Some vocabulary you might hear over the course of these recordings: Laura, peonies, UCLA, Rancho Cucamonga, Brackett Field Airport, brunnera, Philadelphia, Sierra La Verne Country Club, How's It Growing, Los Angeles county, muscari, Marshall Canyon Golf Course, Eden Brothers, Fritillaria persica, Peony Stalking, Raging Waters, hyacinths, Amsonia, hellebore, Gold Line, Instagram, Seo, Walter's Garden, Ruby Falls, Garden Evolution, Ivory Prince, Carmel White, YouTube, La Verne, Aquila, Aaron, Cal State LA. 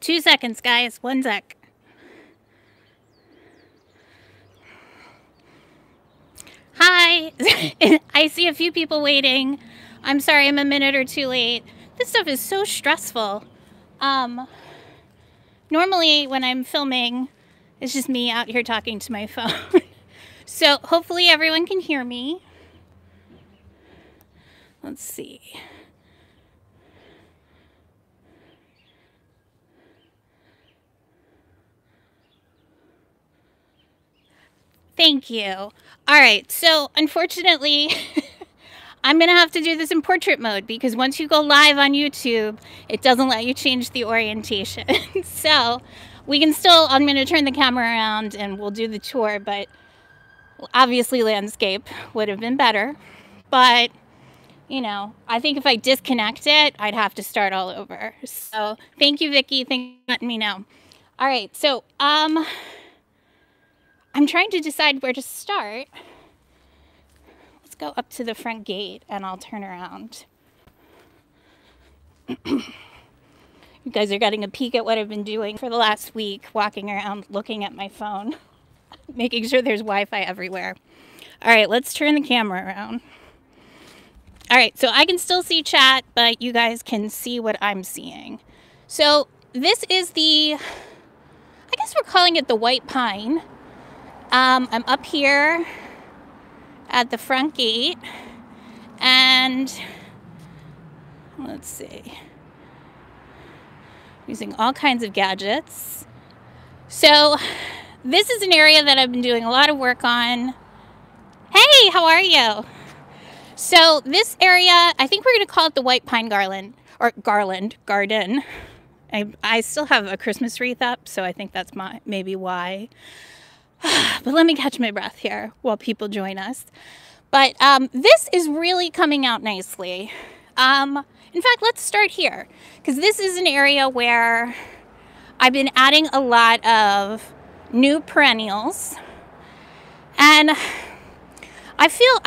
2 seconds, guys. 1 sec. Hi. I see a few people waiting. I'm sorry I'm a minute or two late. This stuff is so stressful. Normally when I'm filming, it's just me out here talking to my phone. So hopefully everyone can hear me. Let's see. Thank you. All right. So unfortunately, I'm going to have to do this in portrait mode because once you go live on YouTube, it doesn't let you change the orientation. So we can still, I'm going to turn the camera around and we'll do the tour, but obviously landscape would have been better. But, you know, I think if I disconnect it, I'd have to start all over. So thank you, Vicky. Thanks for letting me know. All right. So, I'm trying to decide where to start. Let's go up to the front gate and I'll turn around. You guys are getting a peek at what I've been doing for the last week, walking around, looking at my phone, making sure there's Wi-Fi everywhere. All right, let's turn the camera around. All right, so I can still see chat, but you guys can see what I'm seeing. So this is the, I guess we're calling it the white pine. I'm up here at the front gate, and let's see, I'm using all kinds of gadgets. So this is an area that I've been doing a lot of work on. Hey, how are you? So this area, I think we're going to call it the White Pine Garland, or Garland Garden. I still have a Christmas wreath up, so I think that's maybe why. But let me catch my breath here while people join us. But this is really coming out nicely. In fact, let's start here, because this is an area where I've been adding a lot of new perennials. And I feel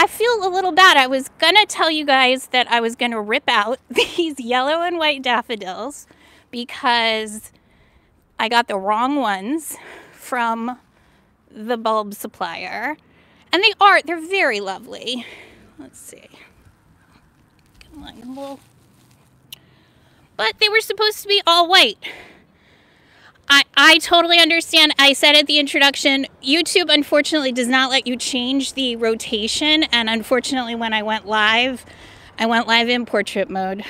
a little bad. I was going to tell you guys that I was going to rip out these yellow and white daffodils because I got the wrong ones from the bulb supplier, and they're very lovely. Let's see, but they were supposed to be all white. I totally understand. I said at the introduction, YouTube unfortunately does not let you change the rotation, and unfortunately when I went live in portrait mode,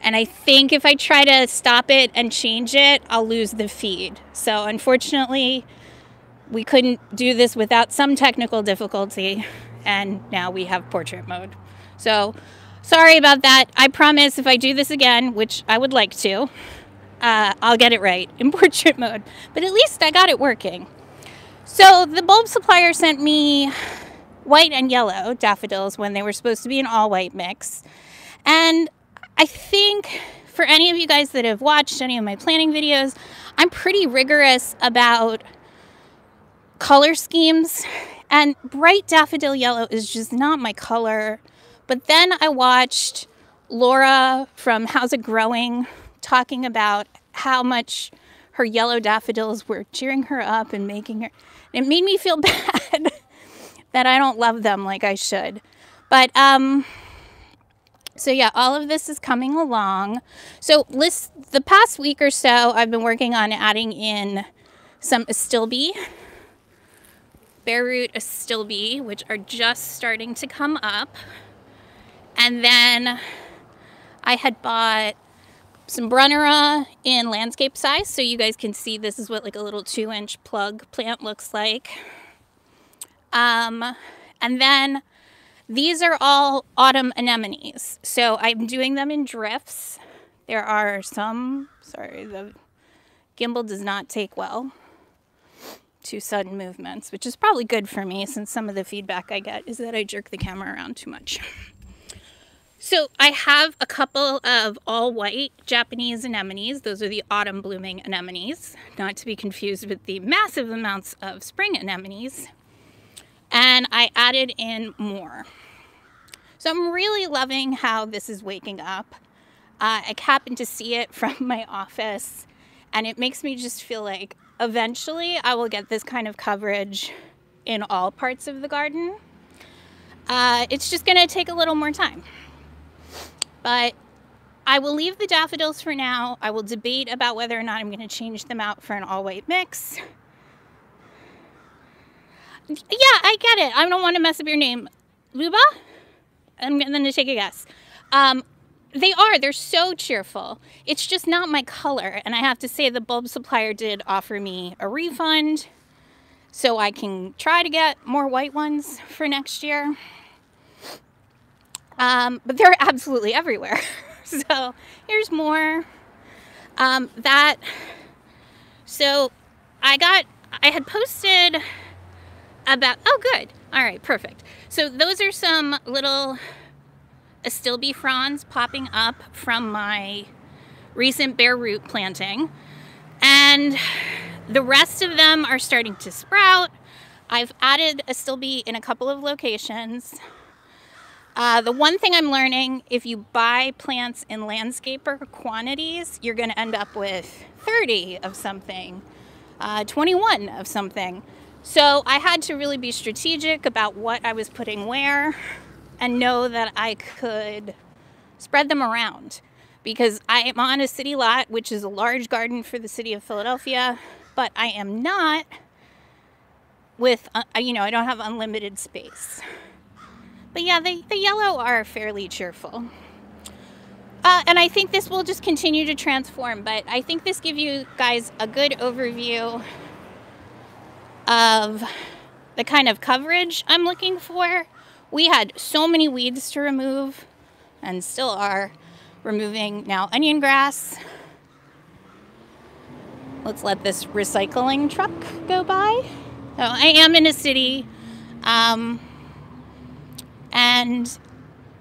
and I think if I try to stop it and change it, I'll lose the feed. So unfortunately we couldn't do this without some technical difficulty, and now we have portrait mode. So sorry about that. I promise if I do this again, which I would like to, I'll get it right in portrait mode, but at least I got it working. So the bulb supplier sent me white and yellow daffodils when they were supposed to be an all white mix. And I think for any of you guys that have watched any of my planning videos, I'm pretty rigorous about color schemes, and bright daffodil yellow is just not my color. But then I watched Laura from How's It Growing talking about how much her yellow daffodils were cheering her up and making her, and it made me feel bad that I don't love them like I should. But so yeah, all of this is coming along. So the past week or so I've been working on adding in some astilbe, bare root astilbe, which are just starting to come up. And then I had bought some brunnera in landscape size, so you guys can see this is what like a little 2-inch plug plant looks like. And then these are all autumn anemones, so I'm doing them in drifts. There are some, sorry, the gimbal does not take well to sudden movements, which is probably good for me since some of the feedback I get is that I jerk the camera around too much. So I have a couple of all white Japanese anemones. Those are the autumn blooming anemones, not to be confused with the massive amounts of spring anemones. And I added in more. So I'm really loving how this is waking up. I happened to see it from my office And it makes me just feel like eventually I will get this kind of coverage in all parts of the garden. It's just gonna take a little more time. But I will leave the daffodils for now. I will debate about whether or not I'm gonna change them out for an all-white mix. Yeah, I get it. I don't want to mess up your name. Luba? I'm going to take a guess. They are. They're so cheerful. It's just not my color. And I have to say the bulb supplier did offer me a refund so I can try to get more white ones for next year. But they're absolutely everywhere. So here's more. So I had posted about, oh good, all right, perfect. So those are some little astilbe fronds popping up from my recent bare root planting, and the rest of them are starting to sprout. I've added astilbe in a couple of locations. The one thing I'm learning, if you buy plants in landscaper quantities, you're going to end up with 30 of something, 21 of something. So I had to really be strategic about what I was putting where and know that I could spread them around, because I am on a city lot, which is a large garden for the city of Philadelphia, but I am not with, you know, I don't have unlimited space. But yeah, the yellow are fairly cheerful. And I think this will just continue to transform, but I think this gives you guys a good overview of the kind of coverage I'm looking for. We had so many weeds to remove and still are removing now onion grass. Let's let this recycling truck go by. So I am in a city, and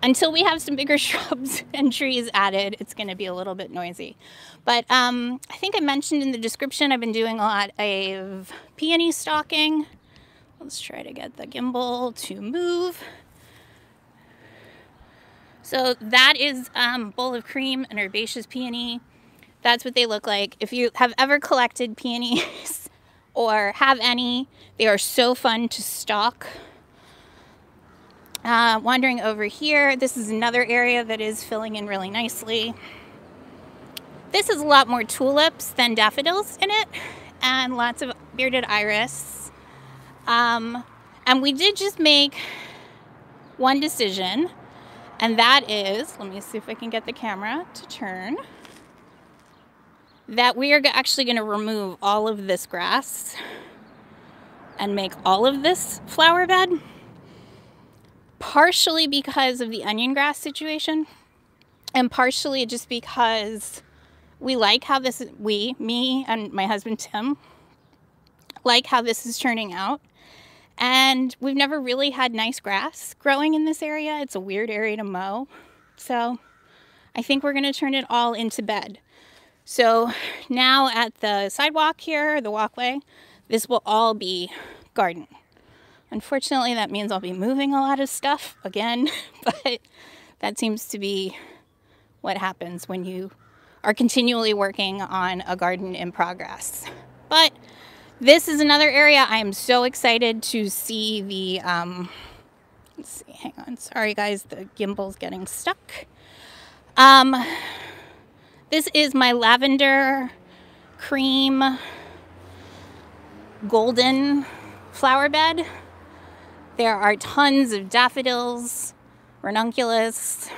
until we have some bigger shrubs and trees added, it's going to be a little bit noisy. But I think I mentioned in the description, I've been doing a lot of peony stalking. Let's try to get the gimbal to move. So that is Bowl of Cream, an herbaceous peony. That's what they look like. If you have ever collected peonies or have any, they are so fun to stalk. Wandering over here, this is another area that is filling in really nicely. This is a lot more tulips than daffodils in it, and lots of bearded iris. And we did just make one decision, and that is, let me see if I can get the camera to turn, that we are actually going to remove all of this grass and make all of this flower bed. Partially because of the onion grass situation, and partially just because we like how this, me and my husband Tim, like how this is turning out. And we've never really had nice grass growing in this area. It's a weird area to mow. So I think we're going to turn it all into bed. So now at the sidewalk here, the walkway, this will all be garden. Unfortunately, that means I'll be moving a lot of stuff again, but that seems to be what happens when you are continually working on a garden in progress. But this is another area I am so excited to see the, let's see, hang on, sorry guys, the gimbal's getting stuck. This is my lavender cream golden flower bed. There are tons of daffodils, ranunculus,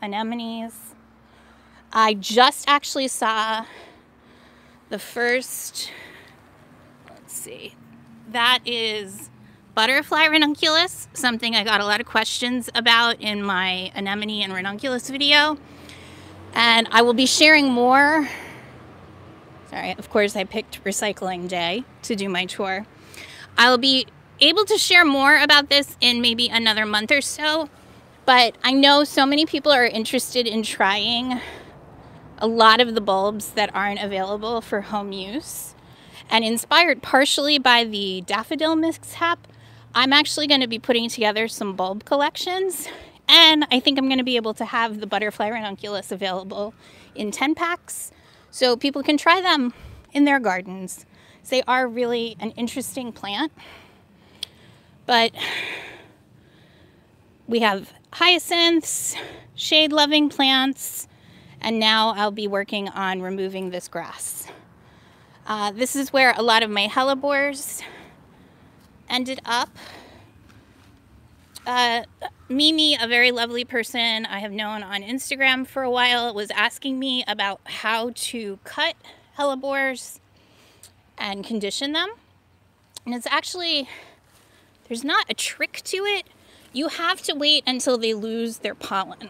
anemones. I just actually saw the first, let's see, that is butterfly ranunculus, something I got a lot of questions about in my anemone and ranunculus video. And I will be sharing more. Sorry, of course I picked recycling day to do my tour. I will be able to share more about this in maybe another month or so, but I know so many people are interested in trying a lot of the bulbs that aren't available for home use. And inspired partially by the daffodil mishap, I'm actually going to be putting together some bulb collections, and I think I'm going to be able to have the butterfly ranunculus available in 10 packs so people can try them. in their gardens. So they are really an interesting plant, but we have hyacinths, shade-loving plants, and now I'll be working on removing this grass. This is where a lot of my hellebores ended up. Mimi, a very lovely person I have known on Instagram for a while, was asking me about how to cut hellebores and condition them. And it's actually, there's not a trick to it. You have to wait until they lose their pollen.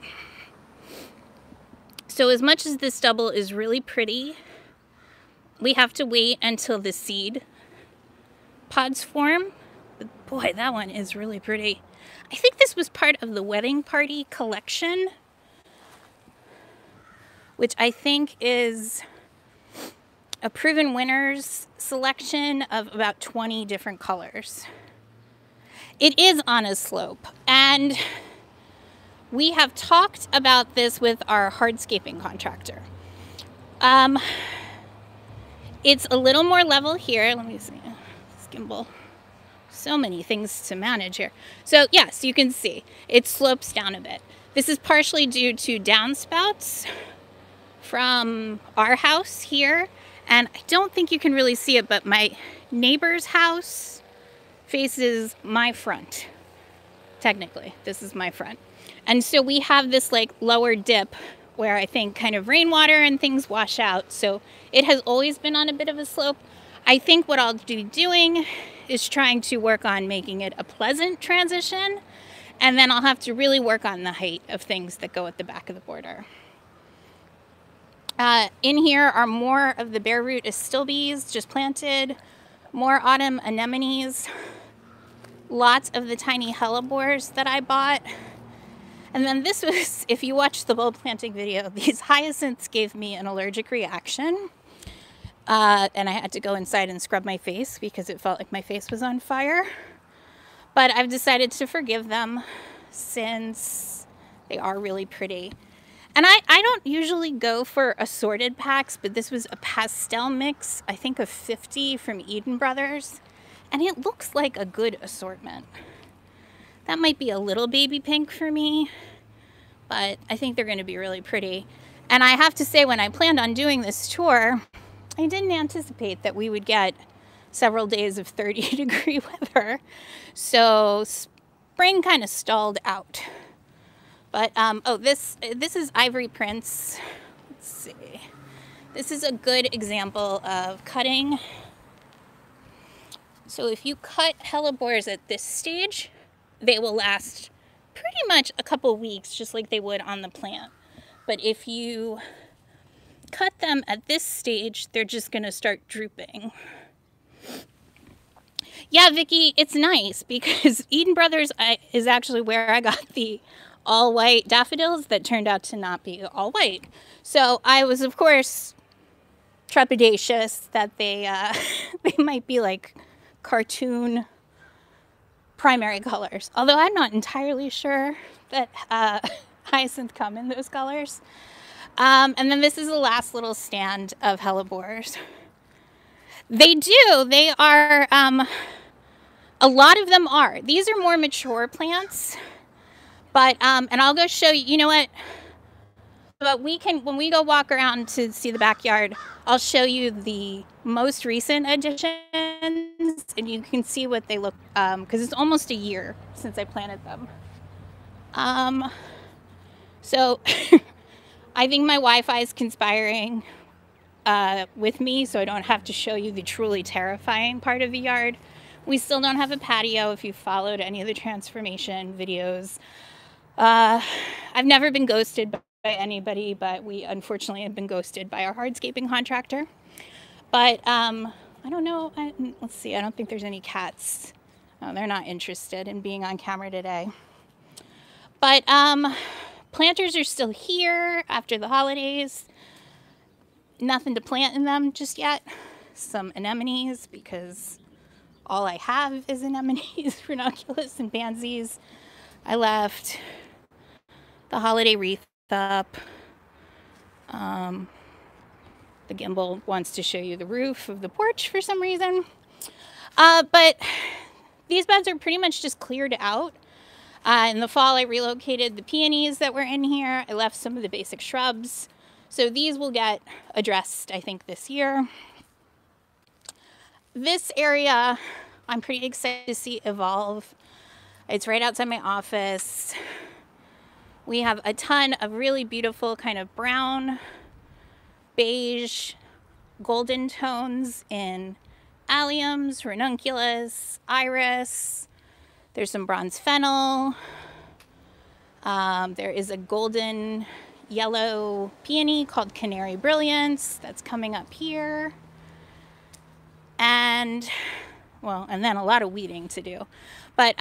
So as much as this stubble is really pretty, we have to wait until the seed pods form. But boy, that one is really pretty. I think this was part of the wedding party collection, which I think is a proven winner's selection of about 20 different colors. It is on a slope, and we have talked about this with our hardscaping contractor. It's a little more level here. Let me see this gimbal. So many things to manage here. So yes, you can see it slopes down a bit. This is partially due to downspouts from our house here. And I don't think you can really see it, but my neighbor's house faces my front. Technically, this is my front. And so we have this like lower dip where I think kind of rainwater and things wash out. So it has always been on a bit of a slope. I think what I'll be doing is trying to work on making it a pleasant transition. And then I'll have to really work on the height of things that go at the back of the border. In here are more of the bare root astilbes just planted, more autumn anemones, lots of the tiny hellebores that I bought. And then this was, if you watch the bulb planting video, these hyacinths gave me an allergic reaction. And I had to go inside and scrub my face because it felt like my face was on fire. But I've decided to forgive them since they are really pretty. And I don't usually go for assorted packs, but this was a pastel mix, I think of 50 from Eden Brothers. And it looks like a good assortment. That might be a little baby pink for me, but I think they're going to be really pretty. And I have to say, when I planned on doing this tour, I didn't anticipate that we would get several days of 30-degree weather. So spring kind of stalled out. But, oh, this is Ivory Prince. Let's see. This is a good example of cutting. So if you cut hellebores at this stage, they will last pretty much a couple weeks, just like they would on the plant. But if you cut them at this stage, they're just going to start drooping. Yeah, Vicky, it's nice because Eden Brothers is actually where I got the all-white daffodils that turned out to not be all white. So I was, of course, trepidatious that they might be like cartoon primary colors, although I'm not entirely sure that hyacinth come in those colors. And then this is the last little stand of hellebores. They are, a lot of them are. These are more mature plants, but, and I'll go show you, you know what? But we can, when we go walk around to see the backyard, I'll show you the most recent additions, and you can see what they look, because it's almost a year since I planted them. So I think my Wi-Fi is conspiring with me, so I don't have to show you the truly terrifying part of the yard. We still don't have a patio, if you followed any of the transformation videos. I've never been ghosted by anybody, but we unfortunately have been ghosted by our hardscaping contractor. But I don't know, let's see, I don't think there's any cats. Oh, they're not interested in being on camera today. But planters are still here after the holidays. Nothing to plant in them just yet. Some anemones, because all I have is anemones, ranunculus, and pansies. I left the holiday wreath up. The gimbal wants to show you the roof of the porch for some reason. But these beds are pretty much just cleared out. In the fall, I relocated the peonies that were in here. I left some of the basic shrubs. So these will get addressed, I think, this year. This area, I'm pretty excited to see evolve. It's right outside my office. We have a ton of really beautiful kind of brown, beige, golden tones in alliums, ranunculus, iris. There's some bronze fennel. There is a golden yellow peony called Canary Brilliance that's coming up here. And well, and then a lot of weeding to do. But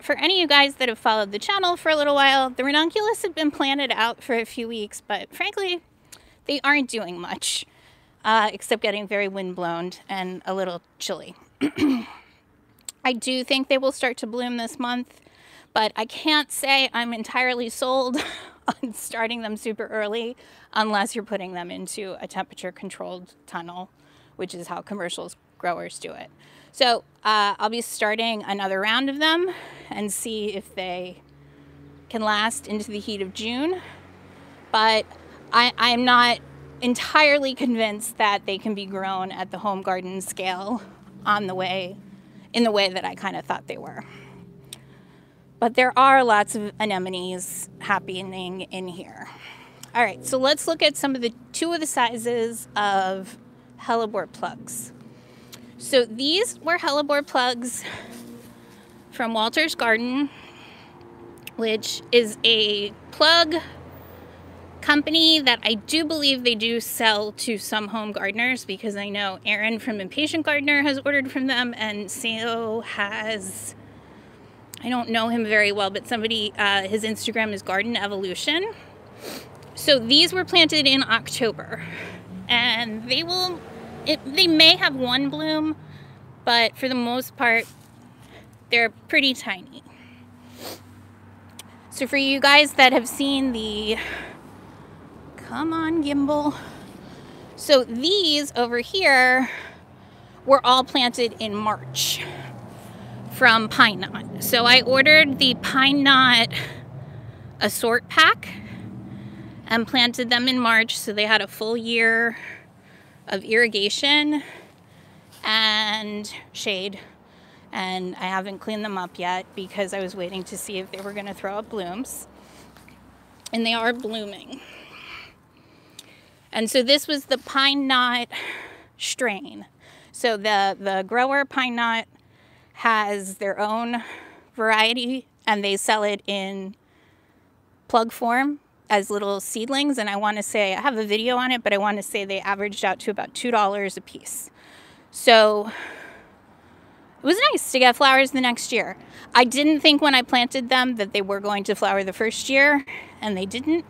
for any of you guys that have followed the channel for a little while, the ranunculus have been planted out for a few weeks, but frankly, they aren't doing much except getting very windblown and a little chilly. I do think they will start to bloom this month, but I can't say I'm entirely sold on starting them super early unless you're putting them into a temperature-controlled tunnel, which is how commercial growers do it. So I'll be starting another round of them and see if they can last into the heat of June. But I'm not entirely convinced that they can be grown at the home garden scale in the way that I kind of thought they were. But there are lots of anemones happening in here. All right, so let's look at two of the sizes of hellebore plugs. So these were hellebore plugs from Walter's Garden, which is a plug company that I do believe they do sell to some home gardeners, because I know Aaron from Impatient Gardener has ordered from them, and Seo has, I don't know him very well, but somebody, his Instagram is Garden Evolution. So these were planted in October, and they will, they may have one bloom, but for the most part, they're pretty tiny. So for you guys that have seen the, come on, gimbal. So these over here were all planted in March from Pine Knot. So I ordered the Pine Knot Assort Pack and planted them in March, so they had a full year of irrigation and shade. And I haven't cleaned them up yet because I was waiting to see if they were gonna throw up blooms. And they are blooming. And so this was the Pine Knot strain. So the grower Pine Knot has their own variety, and they sell it in plug form as little seedlings. And I want to say, I have a video on it, but I want to say they averaged out to about $2 a piece. So it was nice to get flowers the next year. I didn't think when I planted them that they were going to flower the first year, and they didn't.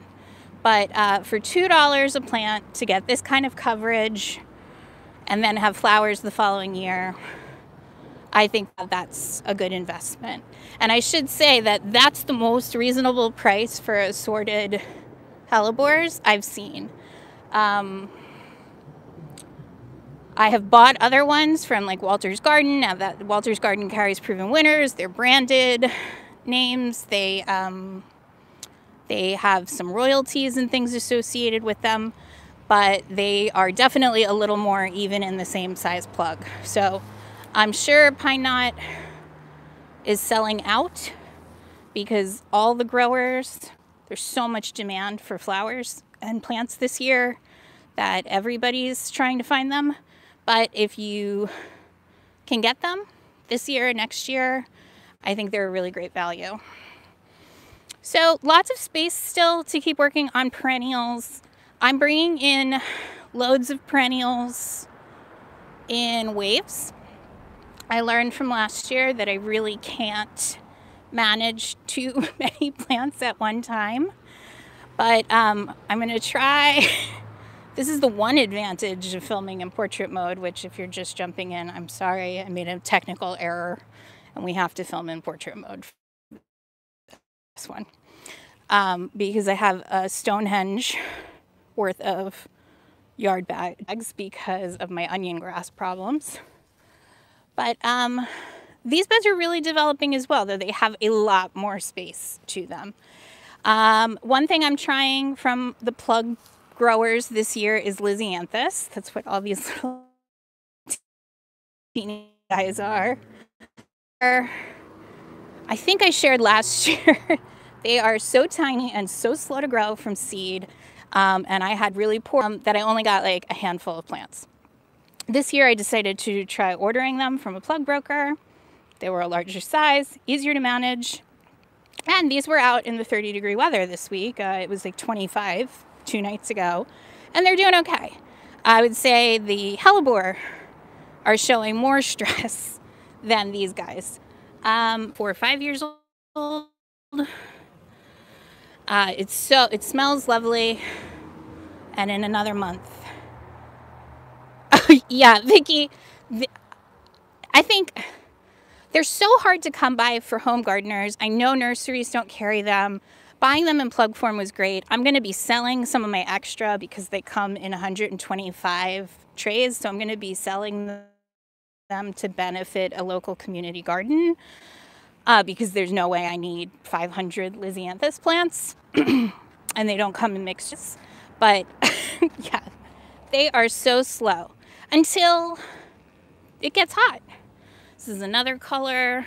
But for $2 a plant to get this kind of coverage and then have flowers the following year, I think that that's a good investment. And I should say that that's the most reasonable price for assorted hellebores I've seen. I have bought other ones from like Walter's Garden. Now that Walter's Garden carries Proven Winners, they're branded names. They have some royalties and things associated with them, but they are definitely a little more even in the same size plug. So I'm sure Pine Knot is selling out because all the growers, there's so much demand for flowers and plants this year that everybody's trying to find them. But if you can get them this year, next year, I think they're a really great value. So lots of space still to keep working on perennials. I'm bringing in loads of perennials in waves. I learned from last year that I really can't manage too many plants at one time, but I'm gonna try. This is the one advantage of filming in portrait mode, which if you're just jumping in, I'm sorry, I made a technical error and we have to film in portrait mode. This one, because I have a Stonehenge worth of yard bags because of my onion grass problems. But these beds are really developing as well, though they have a lot more space to them. One thing I'm trying from the plug growers this year is Lisianthus. That's what all these little teeny guys are. I think I shared last year. They are so tiny and so slow to grow from seed. And I had really poor that I only got like a handful of plants. This year I decided to try ordering them from a plug broker. They were a larger size, easier to manage. And these were out in the 30-degree weather this week. It was like 25 two nights ago, and they're doing okay. I would say the hellebore are showing more stress than these guys. 4 or 5 years old. It smells lovely, and in another month. Yeah, Vicky, I think they're so hard to come by for home gardeners. I know nurseries don't carry them. Buying them in plug form was great. I'm going to be selling some of my extra because they come in 125 trays, so I'm going to be selling them to benefit a local community garden. Because there's no way I need 500 Lisianthus plants, and they don't come in mixtures. But yeah, they are so slow until it gets hot. This is another color.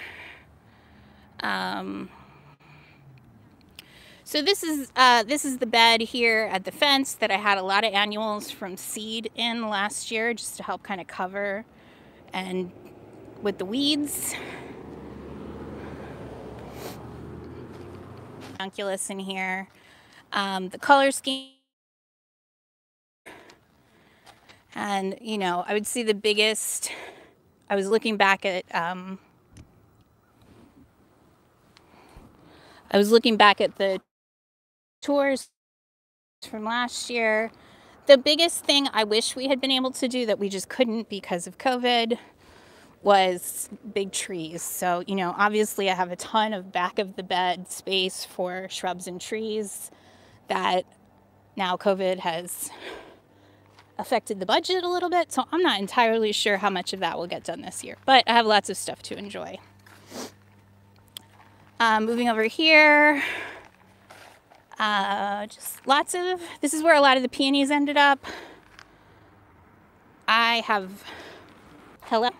So this is the bed here at the fence that I had a lot of annuals from seed in last year, just to help kind of cover and with the weeds. Ranunculus in here, the color scheme, and you know, I would see the biggest. I was looking back at the tours from last year. The biggest thing I wish we had been able to do that we just couldn't because of COVID was big trees. So, you know, obviously I have a ton of back of the bed space for shrubs and trees that now COVID has affected the budget a little bit. So I'm not entirely sure how much of that will get done this year, but I have lots of stuff to enjoy. Moving over here, just lots of, this is where a lot of the peonies ended up. I have, hello?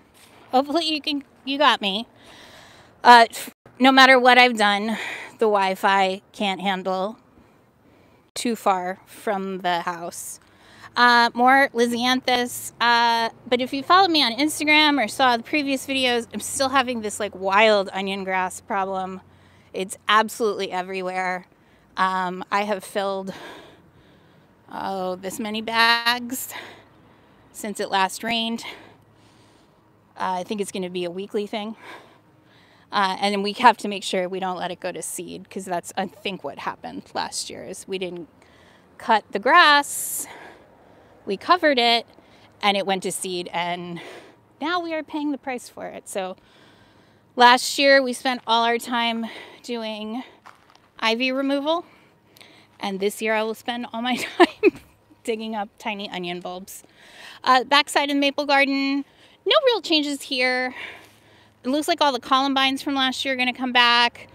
Hopefully you got me. No matter what I've done, the Wi-Fi can't handle too far from the house. More Lisianthus. But if you followed me on Instagram or saw the previous videos, I'm still having this like wild onion grass problem. It's absolutely everywhere. I have filled, oh, this many bags since it last rained. I think it's going to be a weekly thing. And then we have to make sure we don't let it go to seed, because that's, I think, what happened last year is we didn't cut the grass. We covered it, and it went to seed, and now we are paying the price for it. So last year we spent all our time doing ivy removal, and this year I will spend all my time digging up tiny onion bulbs. Backside of the maple garden. No real changes here. It looks like all the columbines from last year are going to come back.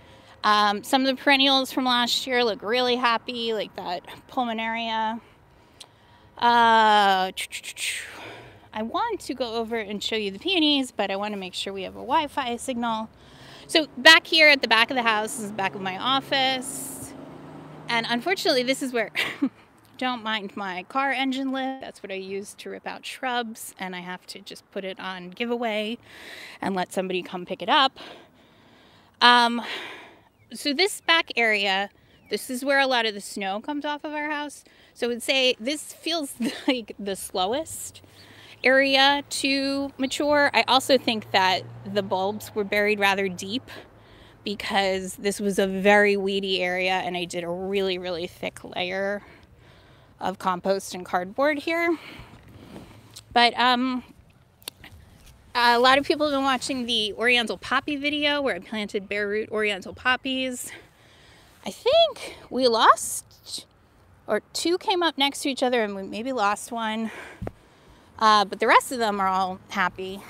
Some of the perennials from last year look really happy, like that pulmonaria. I want to go over and show you the peonies, but I want to make sure we have a Wi-Fi signal. So back here at the back of the house, this is the back of my office. And unfortunately, this is where... Don't mind my car engine lid. That's what I use to rip out shrubs, and I have to just put it on giveaway and let somebody come pick it up. So this back area, this is where a lot of the snow comes off of our house. So I would say this feels like the slowest area to mature. I also think that the bulbs were buried rather deep because this was a very weedy area, and I did a really, really thick layer of compost and cardboard here. But a lot of people have been watching the oriental poppy video where I planted bare root oriental poppies. I think we lost or two came up next to each other and we maybe lost one, but the rest of them are all happy.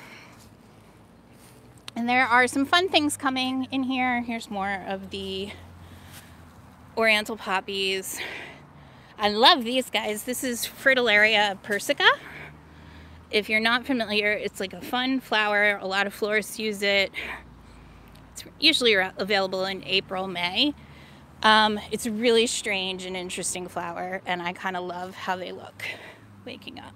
And there are some fun things coming in here. Here's more of the Oriental poppies. I love these guys. This is Fritillaria persica. If you're not familiar, it's like a fun flower. A lot of florists use it. It's usually available in April, May. It's a really strange and interesting flower, and I kind of love how they look waking up.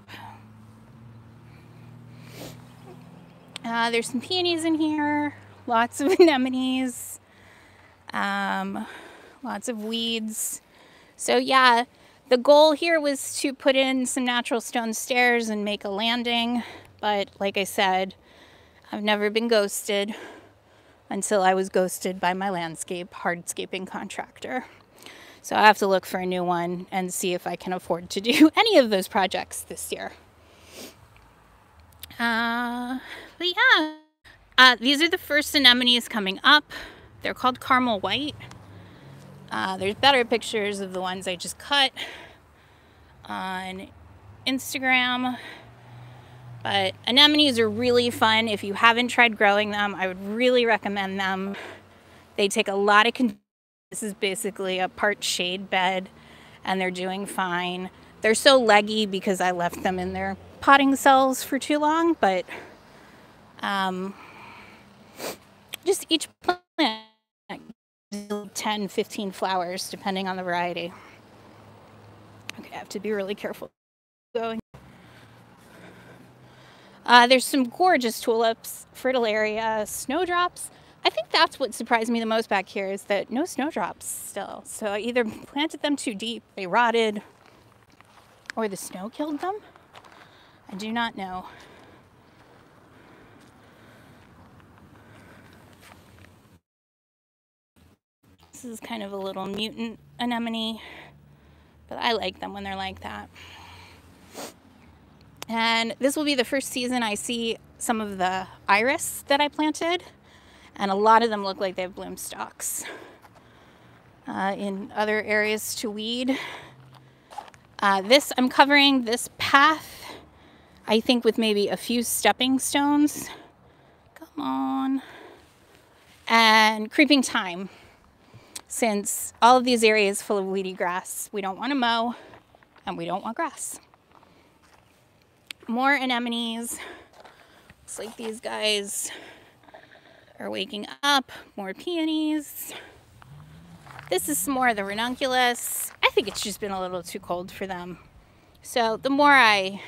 There's some peonies in here, lots of anemones, lots of weeds. So yeah, the goal here was to put in some natural stone stairs and make a landing, but like I said, I've never been ghosted until I was ghosted by my hardscaping contractor. So I have to look for a new one and see if I can afford to do any of those projects this year. But yeah, these are the first anemones coming up. They're called Carmel White. There's better pictures of the ones I just cut on Instagram. But anemones are really fun. If you haven't tried growing them, I would really recommend them. They take a lot of conditioning. This is basically a part shade bed, and they're doing fine. They're so leggy because I left them in their potting cells for too long, but just each plant 10, 15 flowers, depending on the variety. Okay, I have to be really careful going. There's some gorgeous tulips, Fritillaria, snowdrops. I think that's what surprised me the most back here, is that no snowdrops still. So I either planted them too deep, they rotted, or the snow killed them. I do not know. This is kind of a little mutant anemone, but I like them when they're like that. And this will be the first season I see some of the iris that I planted, and a lot of them look like they have bloom stalks. In other areas to weed. This, I'm covering this path, I think, with maybe a few stepping stones. Come on. And creeping thyme. Since all of these areas full of weedy grass, we don't want to mow and we don't want grass. More anemones. Looks like these guys are waking up. More peonies. This is some more of the ranunculus. I think it's just been a little too cold for them. So the more I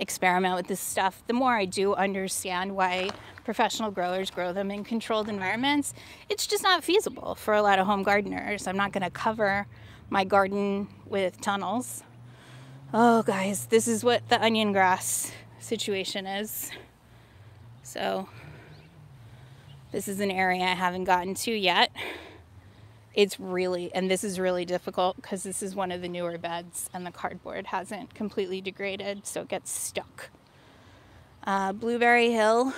experiment with this stuff, the more I do understand why professional growers grow them in controlled environments. It's just not feasible for a lot of home gardeners. I'm not going to cover my garden with tunnels. Oh guys, this is what the onion grass situation is. So this is an area I haven't gotten to yet. It's really, and this is really difficult because this is one of the newer beds and the cardboard hasn't completely degraded, so it gets stuck. Blueberry Hill.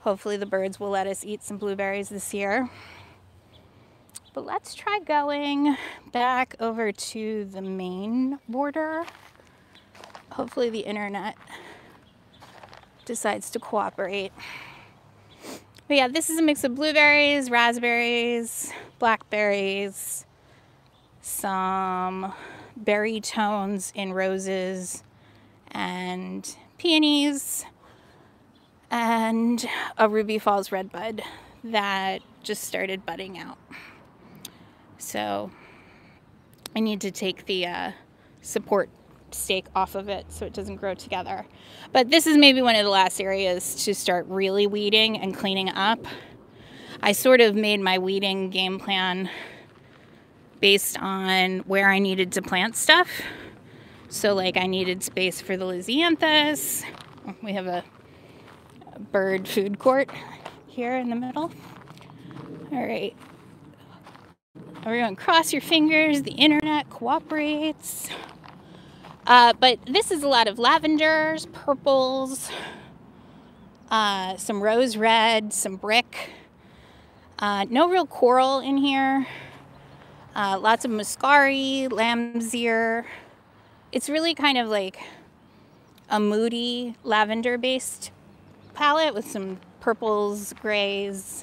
Hopefully the birds will let us eat some blueberries this year. But let's try going back over to the main border. Hopefully the internet decides to cooperate. But yeah, this is a mix of blueberries, raspberries, blackberries, some berry tones in roses, and peonies, and a Ruby Falls redbud that just started budding out. So I need to take the support stake off of it so it doesn't grow together. But this is maybe one of the last areas to start really weeding and cleaning up. I sort of made my weeding game plan based on where I needed to plant stuff. So like I needed space for the Lisianthus. We have a bird food court here in the middle. All right. Everyone cross your fingers, the internet cooperates. But this is a lot of lavenders, purples, some rose red, some brick. No real coral in here. Lots of muscari, lamb's ear. It's really kind of like a moody lavender-based palette with some purples, grays.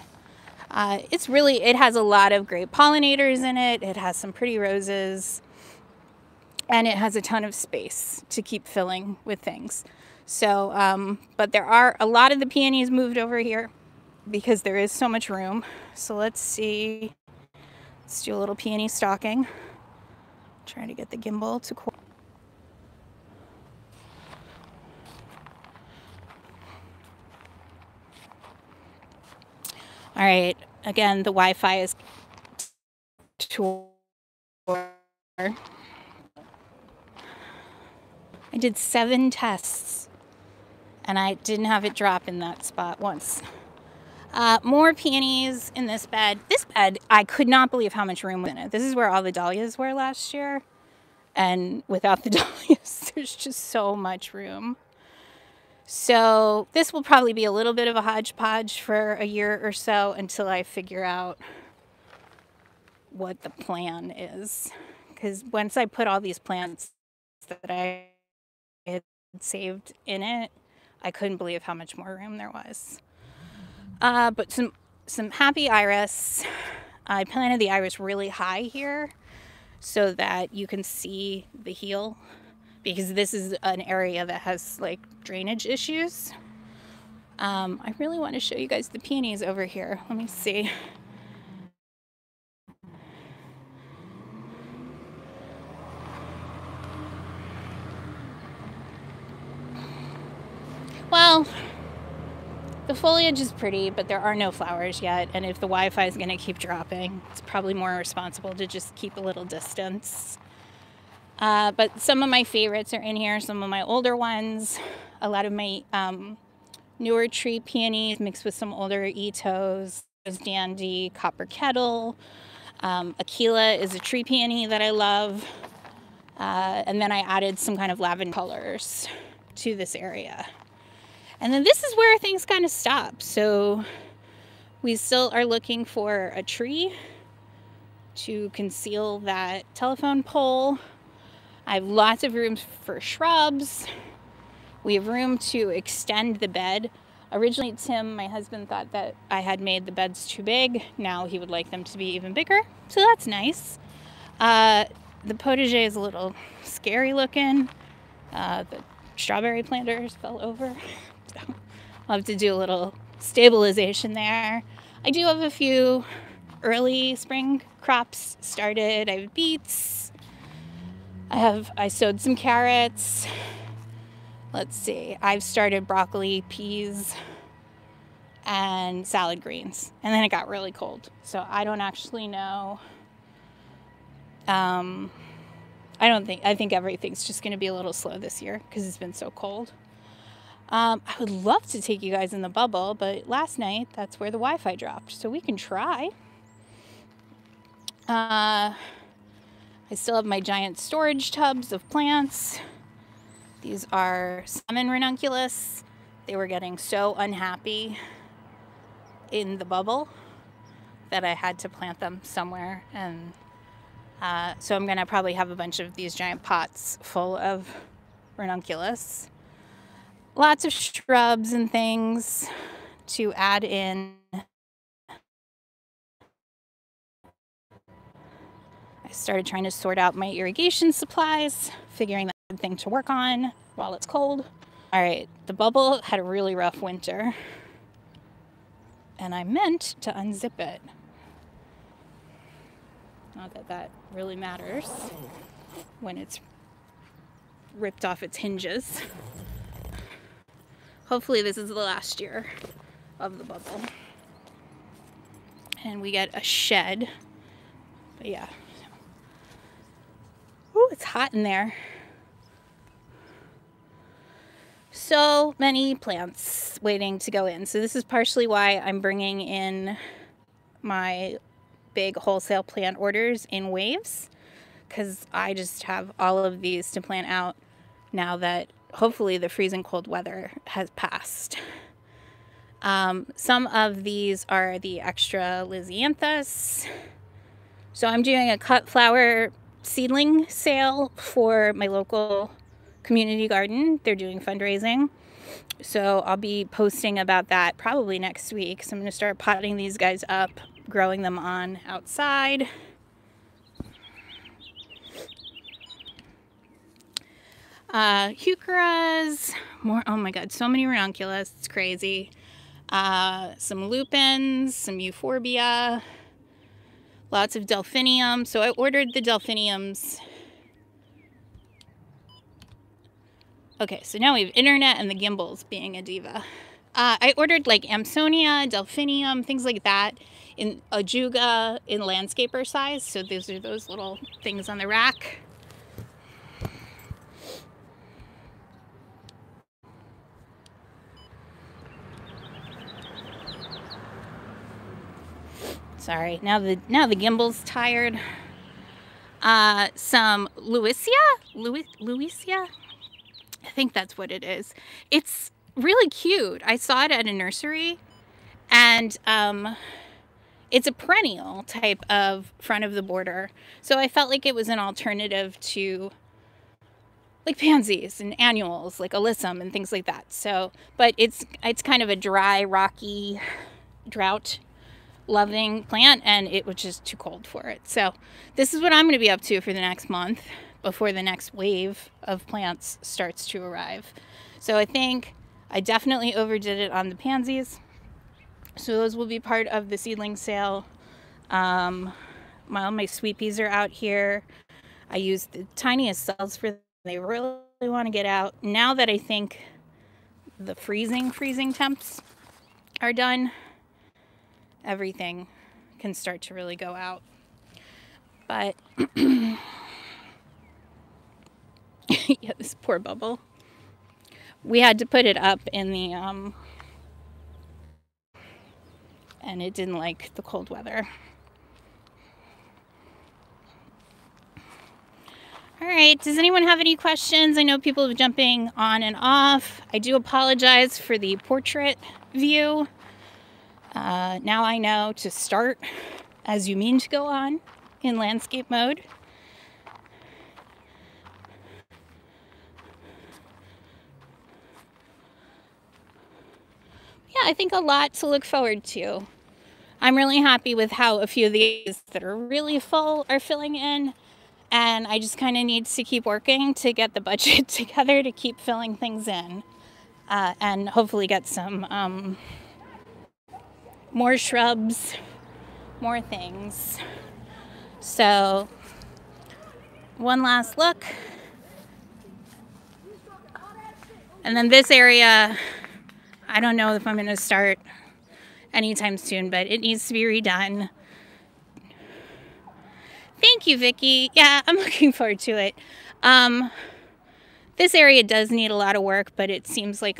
It's really, it has a lot of great pollinators in it. It has some pretty roses, and it has a ton of space to keep filling with things. So, but there are a lot of the peonies moved over here because there is so much room. So let's see, let's do a little peony stalking. Trying to get the gimbal to cool. All right, again, the Wi-Fi is poor. I did 7 tests and I didn't have it drop in that spot once. More peonies in this bed. This bed, I could not believe how much room was in it. This is where all the dahlias were last year. And without the dahlias, there's just so much room. So this will probably be a little bit of a hodgepodge for a year or so until I figure out what the plan is. Because once I put all these plants that I had saved in it, I couldn't believe how much more room there was. But some happy iris. I planted the iris really high here so that you can see the heel, because this is an area that has like drainage issues. I really want to show you guys the peonies over here. Let me see. Well, the foliage is pretty, but there are no flowers yet. And if the Wi-Fi is gonna keep dropping, it's probably more responsible to just keep a little distance. But some of my favorites are in here, some of my older ones, a lot of my newer tree peonies mixed with some older Etos, Dandy, Copper Kettle. Aquila is a tree peony that I love. And then I added some kind of lavender colors to this area. And then this is where things kind of stop. So we still are looking for a tree to conceal that telephone pole. I have lots of room for shrubs. We have room to extend the bed. Originally, Tim, my husband, thought that I had made the beds too big. Now he would like them to be even bigger, so that's nice. The potager is a little scary looking. The strawberry planters fell over. So I'll have to do a little stabilization there. I do have a few early spring crops started. I have beets. I sowed some carrots. Let's see, I've started broccoli, peas, and salad greens. And then it got really cold, so I don't actually know. I think everything's just gonna be a little slow this year because it's been so cold. I would love to take you guys in the bubble, but last night, that's where the Wi-Fi dropped, so we can try. I still have my giant storage tubs of plants. These are salmon ranunculus. They were getting so unhappy in the bubble that I had to plant them somewhere. And so I'm gonna probably have a bunch of these giant pots full of ranunculus. Lots of shrubs and things to add in. Started trying to sort out my irrigation supplies, figuring that good thing to work on while it's cold. All right, the bubble had a really rough winter, and I meant to unzip it. Not that that really matters when it's ripped off its hinges. Hopefully this is the last year of the bubble, and we get a shed, but yeah. Ooh, it's hot in there. So many plants waiting to go in. So this is partially why I'm bringing in my big wholesale plant orders in waves, because I just have all of these to plant out now that hopefully the freezing cold weather has passed. Some of these are the extra Lisianthus. So I'm doing a cut flower seedling sale for my local community garden. They're doing fundraising. So I'll be posting about that probably next week. So I'm going to start potting these guys up, growing them on outside. Heucheras, more, oh my god, so many ranunculus, it's crazy. Some lupins, some euphorbia, lots of delphinium. So I ordered the delphiniums. Okay, so now we have internet and the gimbals being a diva. I ordered like Amsonia, delphinium, things like that, in ajuga, in landscaper size. So these are those little things on the rack. Sorry, now the gimbal's tired. Some Lisianthus? I think that's what it is. It's really cute. I saw it at a nursery, and it's a perennial type of front of the border. So I felt like it was an alternative to like pansies and annuals, like alyssum and things like that. So, but it's kind of a dry, rocky, drought loving plant, and it was just too cold for it. So this is what I'm going to be up to for the next month before the next wave of plants starts to arrive. So I think I definitely overdid it on the pansies. So those will be part of the seedling sale. My sweet peas are out here. I used the tiniest cells for them. They really want to get out. Now that I think the freezing temps are done, everything can start to really go out. But yeah, this poor bubble. We had to put it up in the and it didn't like the cold weather. All right, does anyone have any questions? I know people are jumping on and off. I do apologize for the portrait view. Now I know to start as you mean to go on in landscape mode. Yeah, I think a lot to look forward to. I'm really happy with how a few of these that are really full are filling in, and I just kind of need to keep working to get the budget together to keep filling things in, and hopefully get some more shrubs, more things. So one last look. And then this area, I don't know if I'm gonna start anytime soon, but it needs to be redone. Thank you, Vicky. Yeah, I'm looking forward to it. This area does need a lot of work, but it seems like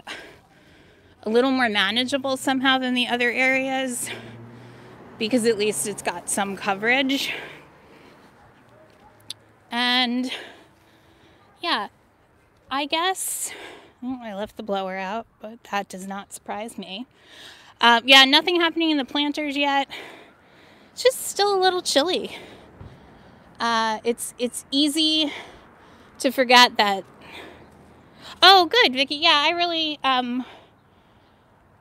a little more manageable somehow than the other areas, because at least it's got some coverage. And yeah, I guess, oh, I left the blower out, but that does not surprise me. Yeah, nothing happening in the planters yet. It's just still a little chilly. It's easy to forget that. Oh, good, Vicky. Yeah, I really,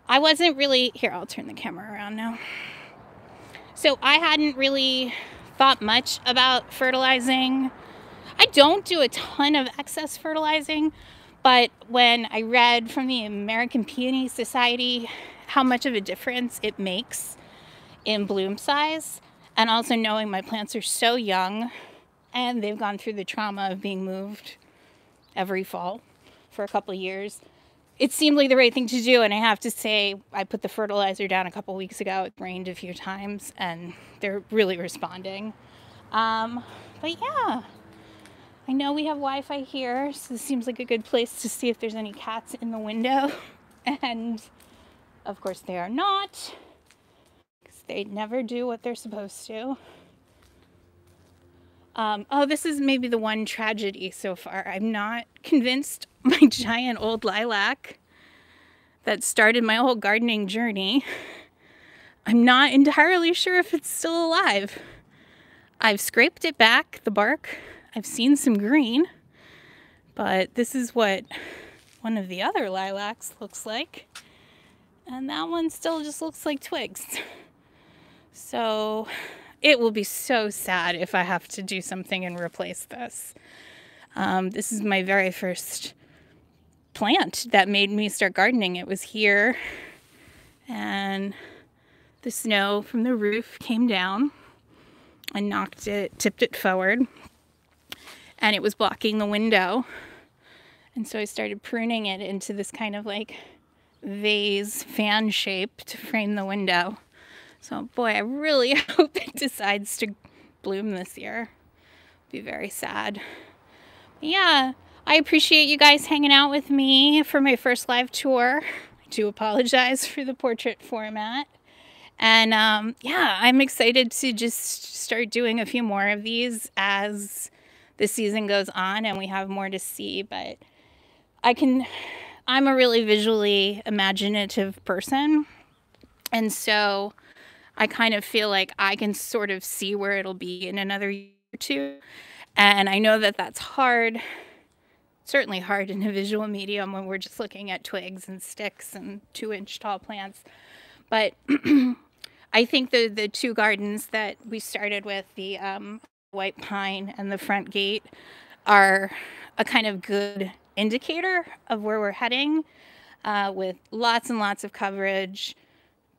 I wasn't really, here, I'll turn the camera around now. So I hadn't really thought much about fertilizing. I don't do a ton of excess fertilizing, but when I read from the American Peony Society how much of a difference it makes in bloom size, and also knowing my plants are so young and they've gone through the trauma of being moved every fall for a couple years, it seemed like the right thing to do. And I have to say, I put the fertilizer down a couple weeks ago. It rained a few times, and they're really responding. But yeah, I know we have Wi-Fi here, so this seems like a good place to see if there's any cats in the window. And of course they are not, because they never do what they're supposed to. Oh, this is maybe the one tragedy so far. I'm not convinced my giant old lilac that started my whole gardening journey, I'm not entirely sure if it's still alive. I've scraped it back, the bark. I've seen some green, but this is what one of the other lilacs looks like. And that one still just looks like twigs. So it will be so sad if I have to do something and replace this. This is my very first plant that made me start gardening. It was here, and the snow from the roof came down and knocked it, tipped it forward, and it was blocking the window. And so I started pruning it into this kind of like vase fan shape to frame the window. So boy, I really hope it decides to bloom this year. It'll be very sad. But yeah, I appreciate you guys hanging out with me for my first live tour. I do apologize for the portrait format. And yeah, I'm excited to just start doing a few more of these as the season goes on and we have more to see. But I'm a really visually imaginative person. And so I kind of feel like I can sort of see where it'll be in another year or two. And I know that that's hard, certainly hard in a visual medium when we're just looking at twigs and sticks and 2-inch tall plants. But I think the two gardens that we started with, the white pine and the front gate, are a kind of good indicator of where we're heading, with lots and lots of coverage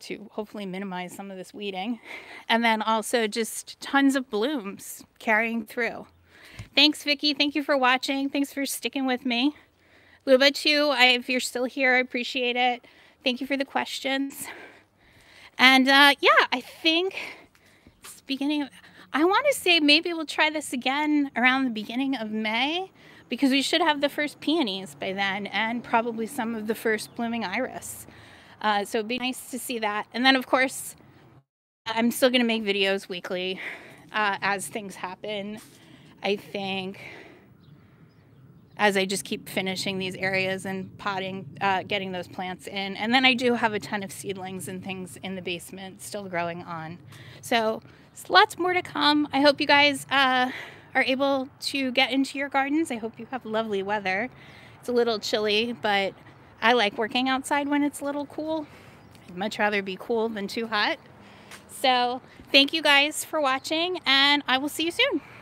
to hopefully minimize some of this weeding, and then also just tons of blooms carrying through. Thanks, Vicky. Thank you for watching. Thanks for sticking with me. Luba, too, if you're still here, I appreciate it. Thank you for the questions. And yeah, I think it's beginning of, I want to say maybe we'll try this again around the beginning of May, because we should have the first peonies by then and probably some of the first blooming iris. So it'd be nice to see that. And then, of course, I'm still going to make videos weekly as things happen. I think as I just keep finishing these areas and potting, getting those plants in. And then I do have a ton of seedlings and things in the basement still growing on. So there's lots more to come. I hope you guys are able to get into your gardens. I hope you have lovely weather. It's a little chilly, but I like working outside when it's a little cool. I'd much rather be cool than too hot. So thank you guys for watching, and I will see you soon.